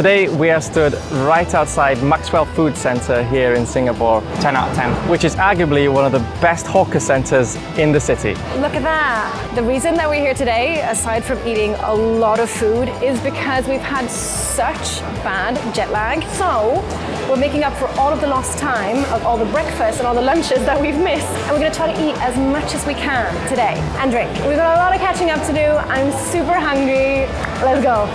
Today we are stood right outside Maxwell Food Centre here in Singapore. 10 out of 10. Which is arguably one of the best hawker centres in the city. Look at that! The reason that we're here today, aside from eating a lot of food, is because we've had such bad jet lag. So we're making up for all of the lost time of all the breakfast and all the lunches that we've missed. And we're going to try to eat as much as we can today and drink. We've got a lot of catching up to do. I'm super hungry. Let's go.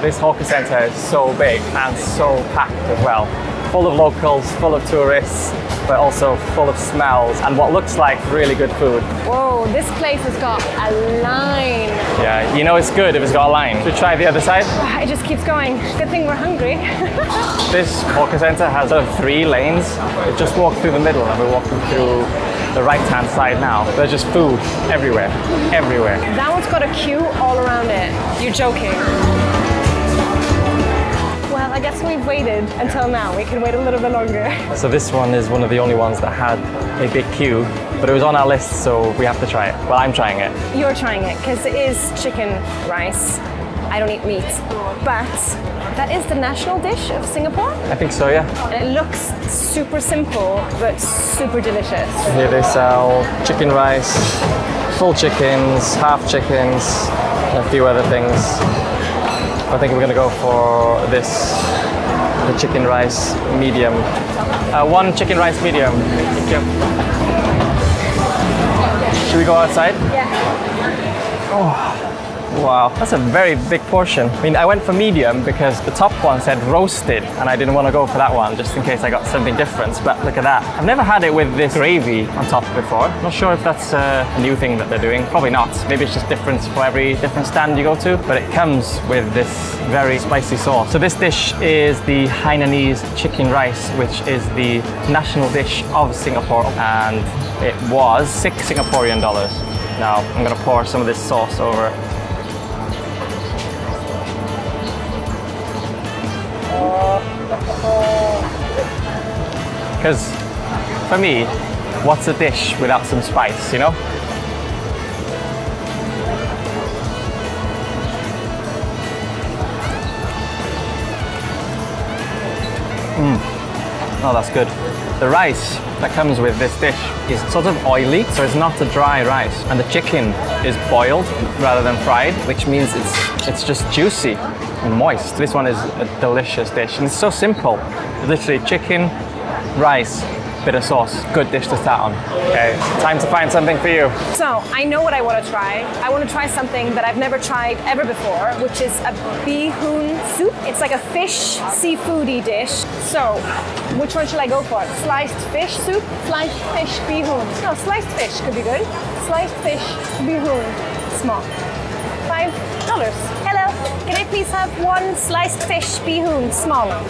This hawker centre is so big and so packed as well. Full of locals, full of tourists, but also full of smells and what looks like really good food. Whoa, this place has got a line. Yeah, you know it's good if it's got a line. Should we try the other side? It just keeps going. Good thing we're hungry. This hawker centre has sort of three lanes. We just walked through the middle and we're walking through the right-hand side now. There's just food everywhere, everywhere. That one's got a queue all around it. You're joking. I guess we've waited until now. We can wait a little bit longer. So this one is one of the only ones that had a big queue, but it was on our list, so we have to try it. Well, I'm trying it. You're trying it, because it is chicken rice. I don't eat meat, but that is the national dish of Singapore? I think so, yeah. And it looks super simple, but super delicious. Here they sell chicken rice, full chickens, half chickens, and a few other things. I think we're gonna go for this, the chicken rice medium. One chicken rice medium. Thank you. Should we go outside? Yeah. Oh, wow, that's a very big portion. I mean, I went for medium because the top one said roasted and I didn't want to go for that one just in case I got something different, but look at that. I've never had it with this gravy on top before. Not sure if that's a new thing that they're doing. Probably not. Maybe it's just different for every different stand you go to, but it comes with this very spicy sauce. So this dish is the Hainanese chicken rice, which is the national dish of Singapore, and it was $6 Singaporean. Now I'm gonna pour some of this sauce over. Because for me, what's a dish without some spice, you know? Oh, that's good. The rice that comes with this dish is sort of oily, so it's not a dry rice. And the chicken is boiled rather than fried, which means it's just juicy and moist. This one is a delicious dish, and it's so simple. Literally chicken, rice, bit of sauce. Good dish to start on. Okay, time to find something for you. So, I know what I want to try. I want to try something that I've never tried ever before, which is a bee hoon soup. It's like a fish, seafoody dish. So, which one should I go for? Sliced fish soup? Sliced fish bee hoon. No, sliced fish could be good. Sliced fish bee hoon. Small. $5. Hello, can I please have one sliced fish bee hoon, small? One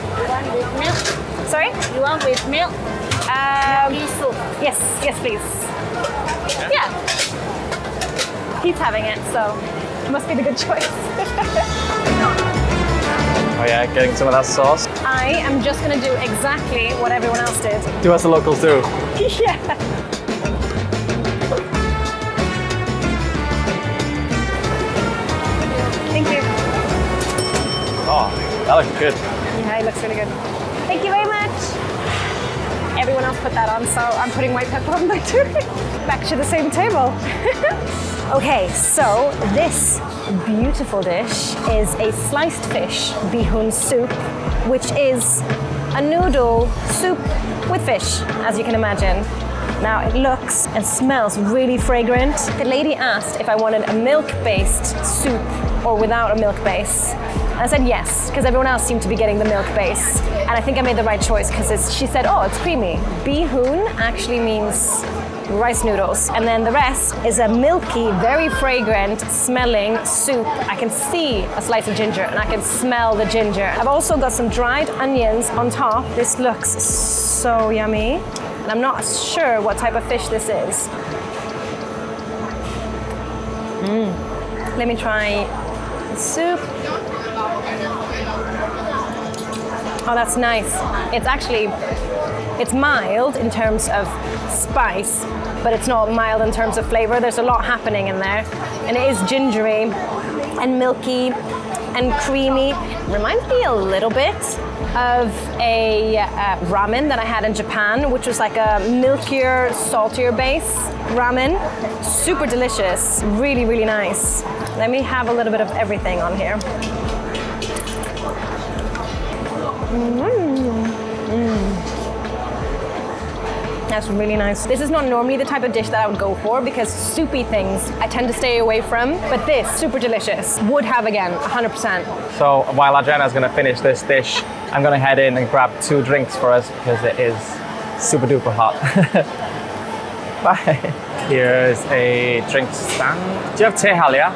with milk. Sorry? You want with milk? Soup. Yes, yes please. Yeah. He's having it, so it must be the good choice. Oh yeah, getting some of that sauce. I am just going to do exactly what everyone else did. Do as the locals do. Yeah. Thank you. Oh, that looks good. Yeah, it looks really good. Thank you very much. Everyone else put that on, so I'm putting white pepper on there too. Back to the same table. Okay, so this beautiful dish is a sliced fish bee hoon soup, which is a noodle soup with fish, as you can imagine. Now it looks and smells really fragrant. The lady asked if I wanted a milk-based soup or without a milk base. I said yes, because everyone else seemed to be getting the milk base. And I think I made the right choice because she said, oh, it's creamy. Bihun actually means rice noodles. And then the rest is a milky, very fragrant smelling soup. I can see a slice of ginger and I can smell the ginger. I've also got some dried onions on top. This looks so yummy. And I'm not sure what type of fish this is. Let me try the soup. Oh, that's nice. It's actually, it's mild in terms of spice, but it's not mild in terms of flavor. There's a lot happening in there. And it is gingery and milky and creamy. Reminds me a little bit of a ramen that I had in Japan, which was like a milkier, saltier base ramen. Super delicious, really, really nice. Let me have a little bit of everything on here. That's really nice. This is not normally the type of dish that I would go for because soupy things I tend to stay away from, but this, super delicious, would have again, 100%. So while Adriana's gonna finish this dish, I'm gonna head in and grab 2 drinks for us because it is super duper hot. Bye. Here's a drink stand. Do you have Teh Halia?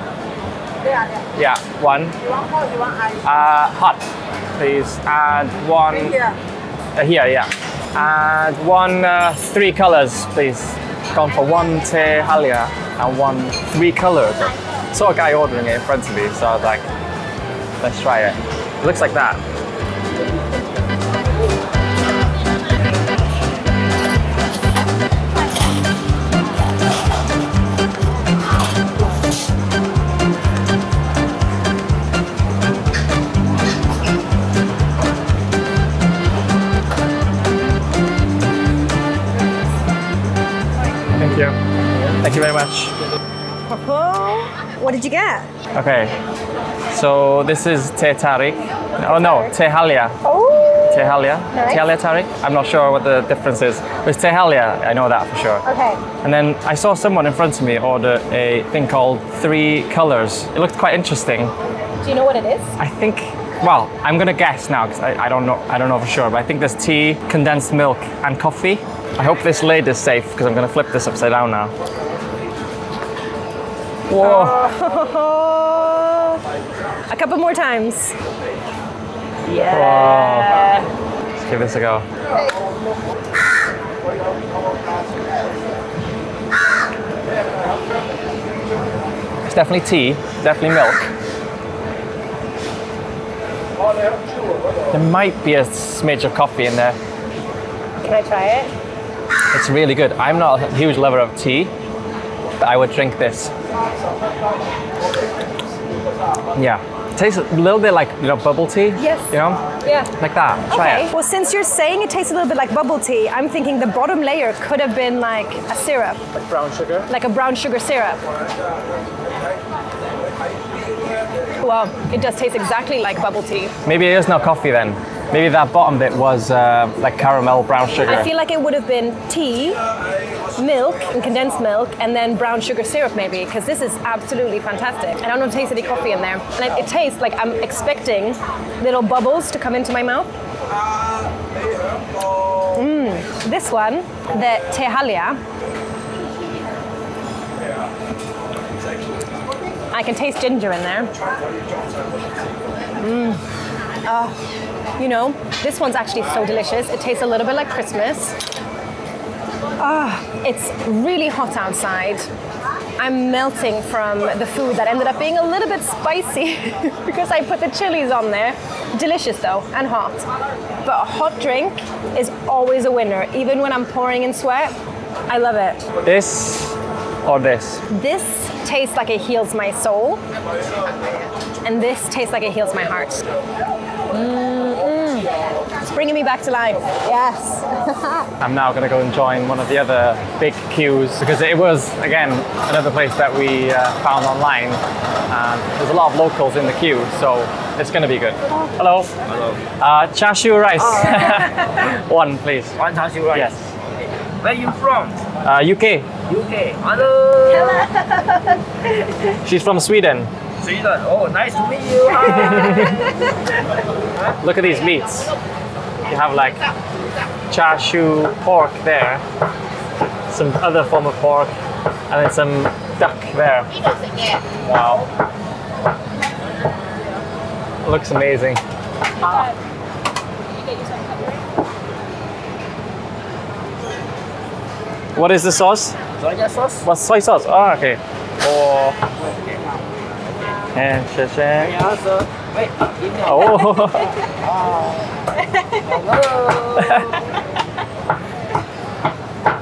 Yeah, one. You want hot, you want ice? Hot, please. And one. Here. Here, yeah. And one 3 colors, please. Gone for one Teh Halia and one 3 colors. I saw a guy ordering it in front of me, so I was like, let's try it. It looks like that. Thank you very much. What did you get? Okay, so this is Teh Tarik. Oh no, Teh Halia. Oh! Teh Halia. Nice. Teh Halia Tarik? I'm not sure what the difference is. It's Teh Halia, I know that for sure. Okay. And then I saw someone in front of me order a thing called 3 colors. It looked quite interesting. Do you know what it is? I think, well, I'm gonna guess now because I don't know for sure, but I think there's tea, condensed milk, and coffee. I hope this lid is safe because I'm gonna flip this upside down now. Whoa. Oh. A couple more times. Yeah. Whoa. Let's give this a go. It's definitely tea, definitely milk. There might be a smidge of coffee in there. Can I try it? It's really good. I'm not a huge lover of tea, but I would drink this. Yeah, it tastes a little bit like, you know, bubble tea. Yes. You know? Yeah. Like that. Try it. Well, since you're saying it tastes a little bit like bubble tea, I'm thinking the bottom layer could have been like a syrup. Like brown sugar? Like a brown sugar syrup. Wow, it does taste exactly like bubble tea. Maybe it is not coffee then. Maybe that bottom bit was like caramel brown sugar. I feel like it would have been tea, milk, and condensed milk, and then brown sugar syrup maybe, because this is absolutely fantastic. I don't know if it tastes any coffee in there. And it tastes like I'm expecting little bubbles to come into my mouth. This one, the Teh Halia, I can taste ginger in there. You know, this one's actually so delicious. It tastes a little bit like Christmas. It's really hot outside. I'm melting from the food that ended up being a little bit spicy because I put the chilies on there. Delicious though, and hot. But a hot drink is always a winner. Even when I'm pouring in sweat, I love it. This or this? This tastes like it heals my soul, and this tastes like it heals my heart. It's bringing me back to life. Yes. I'm now going to go and join one of the other big queues because it was, again, another place that we found online. There's a lot of locals in the queue, so it's going to be good. Hello. Hello. Char siu rice. Oh. One, please. One char siu rice. Yes. Where are you from? UK. UK. Hello. Hello. She's from Sweden. Sweden. Oh, nice to meet you. Look at these meats. You have like char siu pork there, some other form of pork, and then some duck there. Wow. It looks amazing. What is the sauce? Soy sauce. What's soy sauce? Oh, okay. Oh. And cha-cha. Oh. Hello.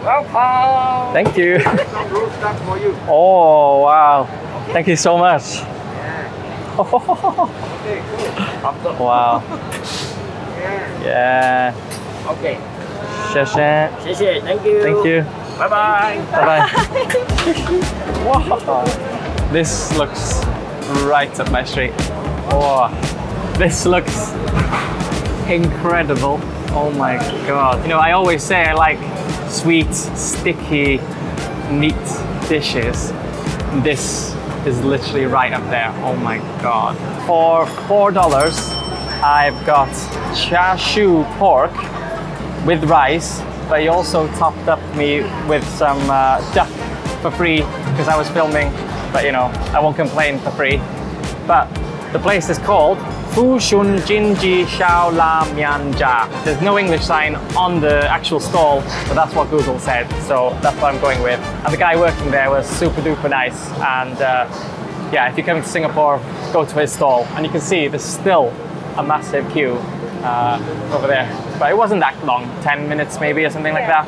Welcome. Thank you. Some root stuff for you. Oh wow! Okay. Thank you so much. Yeah. Oh. Okay, cool. Wow. Yeah. Yeah. Okay. Thank you. Thank you. Bye bye. Bye bye. Wow. This looks right up my street. Wow. This looks incredible. Oh my god. You know, I always say I like sweet, sticky, meat dishes. This is literally right up there. Oh my god. For $4, I've got char siu pork with rice, but he also topped up me with some duck for free because I was filming, but you know, I won't complain for free. But the place is called Fu Shun Jin Ji Shao La Mian Jia. There's no English sign on the actual stall, but that's what Google said, so that's what I'm going with. And the guy working there was super duper nice, and yeah, if you're coming to Singapore, go to his stall. And you can see there's still a massive queue over there, but it wasn't that long, 10 minutes maybe or something like that.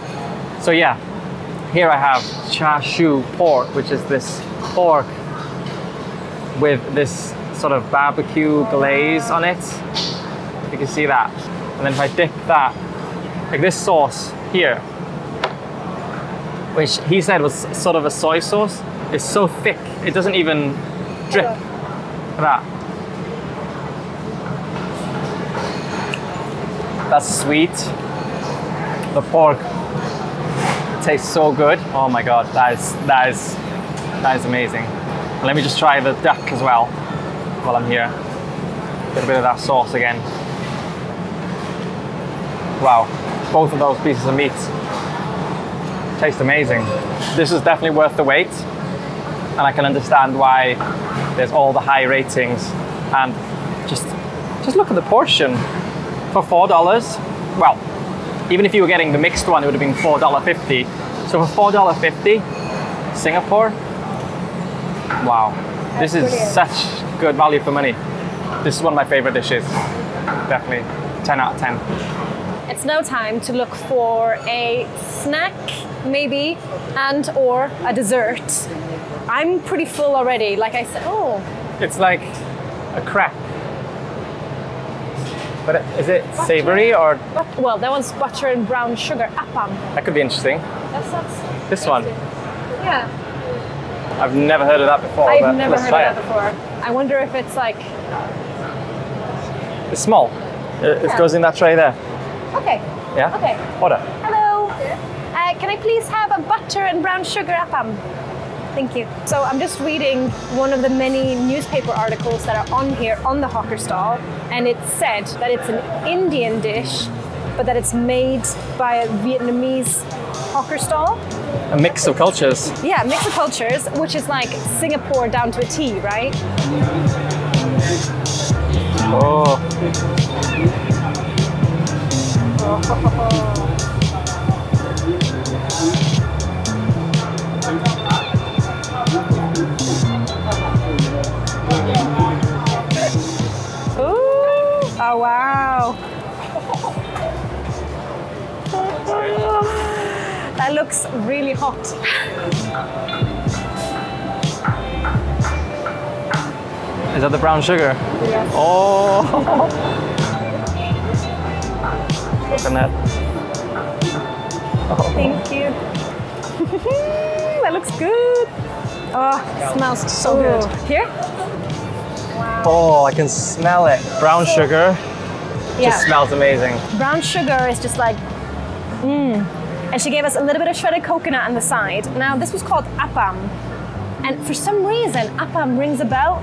So yeah, here I have char siu pork, which is this pork with this sort of barbecue glaze on it. You can see that. And then if I dip that, like this sauce here, which he said was sort of a soy sauce, it's so thick, it doesn't even drip. Look at that. That's sweet. The pork tastes so good. Oh my god, that is amazing. And let me just try the duck as well while I'm here. Get a bit of that sauce again. Wow, both of those pieces of meat taste amazing. This is definitely worth the wait, and I can understand why there's all the high ratings. And just look at the portion. For $4, well, even if you were getting the mixed one, it would have been $4.50. So for $4.50, Singapore, wow, this is such good value for money. This is one of my favorite dishes, definitely, 10 out of 10. It's now time to look for a snack, maybe, and or a dessert. I'm pretty full already, like I said, oh. It's like a crepe. But is it butter, savory or? Well, that one's butter and brown sugar, apam. That could be interesting. That sounds this tasty. One? Yeah. I've never heard of that before. I've never heard of that before. I wonder if it's like... It's small. It goes in that tray there. Okay. Yeah? Okay. Order. Hello. Can I please have a butter and brown sugar apam? Thank you. So I'm just reading one of the many newspaper articles that are on here on the hawker stall, and it said that it's an Indian dish, but that it's made by a Vietnamese hawker stall. A mix of cultures. Yeah, a mix of cultures, which is like Singapore down to a T, right? Oh. Oh. Oh wow! That looks really hot. Is that the brown sugar? Yes. Oh! Look at that. Oh. Thank you. That looks good. Oh, it smells so good. Here? Oh, I can smell it. Brown sugar just smells amazing. Brown sugar is just like, mmm. And she gave us a little bit of shredded coconut on the side. Now, this was called apam. And for some reason, apam rings a bell.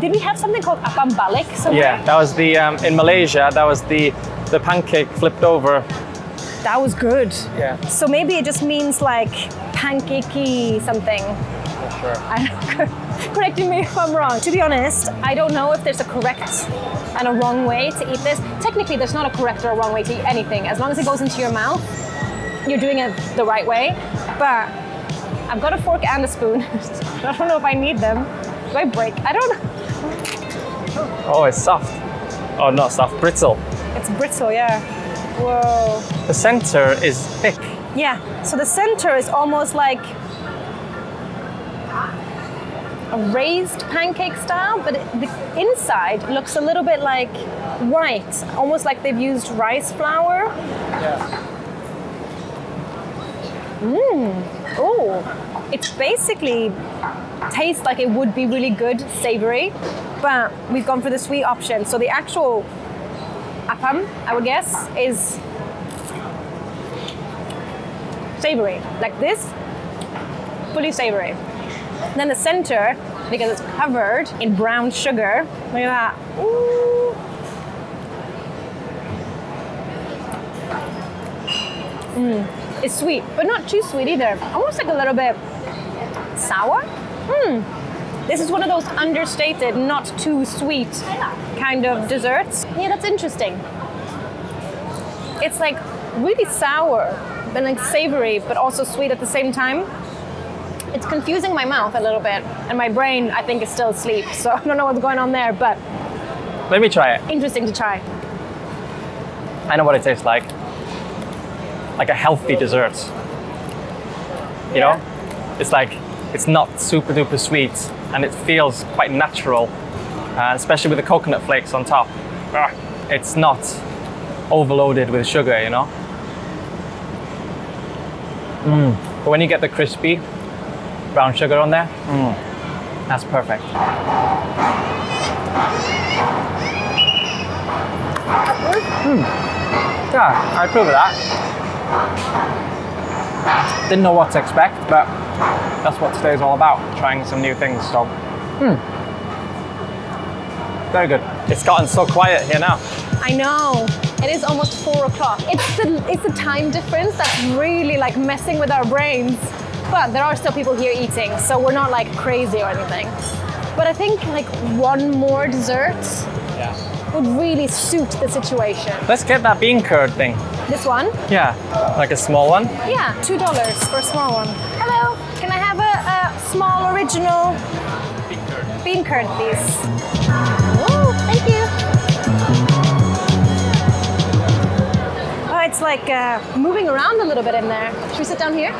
Did we have something called apam balik somewhere? Yeah, that was the, in Malaysia, that was the pancake flipped over. That was good. Yeah. So maybe it just means like pancakey something. Not sure. I don't know. Correcting me if I'm wrong. To be honest, I don't know if there's a correct and a wrong way to eat this. Technically, there's not a correct or a wrong way to eat anything. As long as it goes into your mouth, you're doing it the right way. But I've got a fork and a spoon. I don't know if I need them. Do I break? I don't know. Oh, it's soft. Oh, not soft, brittle. It's brittle, yeah. Whoa. The center is thick. Yeah, so the center is almost like a raised pancake style, but the inside looks a little bit like white, almost like they've used rice flour. Yeah. Mmm. Oh, it's basically tastes like it would be really good, savory, but we've gone for the sweet option. So the actual apam, I would guess, is savory, like this, fully savory. Then the center, because it's covered in brown sugar, look at that. Ooh. Mm. It's sweet, but not too sweet either. Almost like a little bit sour. Mm. This is one of those understated, not too sweet kind of desserts. Yeah, that's interesting. It's like really sour, but like savory, but also sweet at the same time. It's confusing my mouth a little bit, and my brain, I think, is still asleep, so I don't know what's going on there, but... Let me try it. Interesting to try. I know what it tastes like. Like a healthy dessert. You know? It's like, it's not super duper sweet, and it feels quite natural, especially with the coconut flakes on top. It's not overloaded with sugar, you know? Mm. But when you get the crispy, brown sugar on there. Mm. That's perfect. Mm. Yeah, I approve of that. Didn't know what to expect, but that's what today's all about, trying some new things, so. Mm. Very good. It's gotten so quiet here now. I know. It is almost 4 o'clock. It's the time difference that's really like messing with our brains. But there are still people here eating, so we're not like crazy or anything. But I think like one more dessert would really suit the situation. Let's get that bean curd thing. This one? Yeah, like a small one? Yeah, $2 for a small one. Hello, can I have a small original bean curd, please? Oh, thank you. Oh, it's like moving around a little bit in there. Should we sit down here?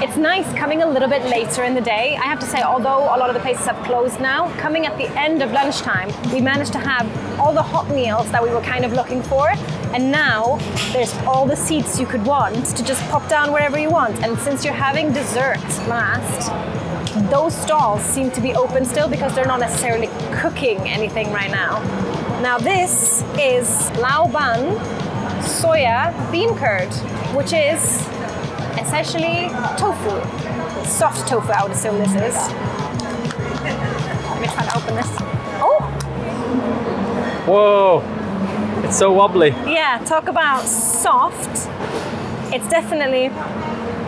It's nice coming a little bit later in the day. I have to say, although a lot of the places have closed now, coming at the end of lunchtime, we managed to have all the hot meals that we were kind of looking for. And now there's all the seats you could want to just pop down wherever you want. And since you're having dessert last, those stalls seem to be open still because they're not necessarily cooking anything right now. Now this is Laoban Soya Bean Curd, which is essentially tofu, soft tofu, I would assume this is. Let me try to open this. Oh! Whoa, it's so wobbly. Yeah, talk about soft. It's definitely,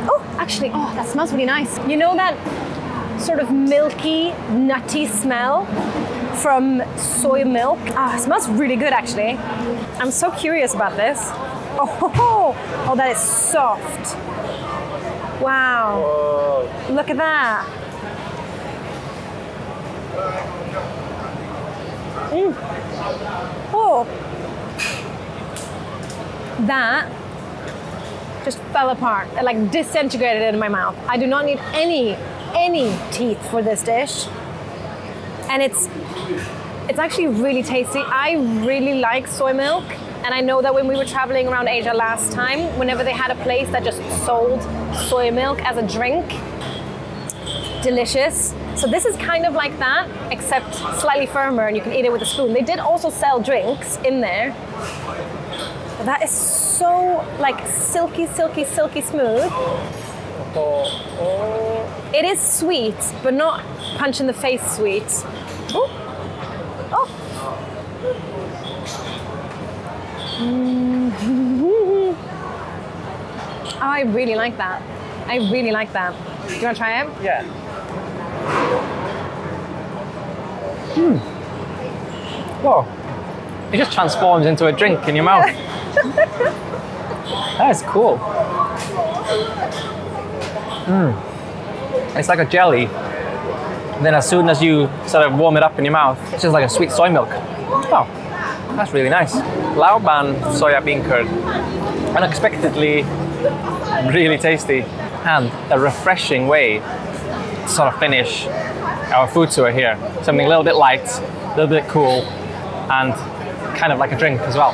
oh, actually, oh, that smells really nice. You know that sort of milky, nutty smell from soy milk? Ah, it smells really good, actually. I'm so curious about this. Oh, ho, ho. Oh, that is soft. Wow. Whoa. Look at that. Mm. Oh. That just fell apart. It like disintegrated in my mouth. I do not need any teeth for this dish. And it's actually really tasty. I really like soy milk. And I know that when we were traveling around Asia last time, whenever they had a place that just sold soy milk as a drink, delicious. So this is kind of like that, except slightly firmer, and you can eat it with a spoon. They did also sell drinks in there. But that is so like silky, silky, silky smooth. It is sweet, but not punch in the face sweet. Ooh. Oh. Oh, I really like that. I really like that. Do you want to try it? Yeah. Hmm. Whoa. It just transforms into a drink in your mouth. That is cool. Mm. It's like a jelly. Then as soon as you sort of warm it up in your mouth, it's just like a sweet soy milk. Wow. That's really nice. Laoban Soya Bean Curd. Unexpectedly really tasty and a refreshing way to sort of finish our food tour here. Something a little bit light, a little bit cool, and kind of like a drink as well.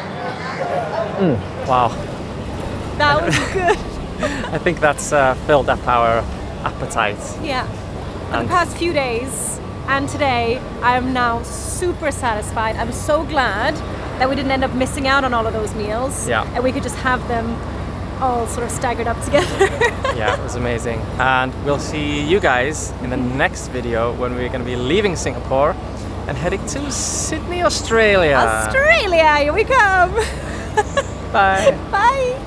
Wow. That was good. I think that's filled up our appetite. Yeah. For the past few days and today, I am now super satisfied. I'm so glad that we didn't end up missing out on all of those meals. Yeah. And we could just have them all sort of staggered up together. Yeah, it was amazing. And we'll see you guys in the next video when we're going to be leaving Singapore and heading to Sydney, Australia. Australia, here we come. Bye. Bye.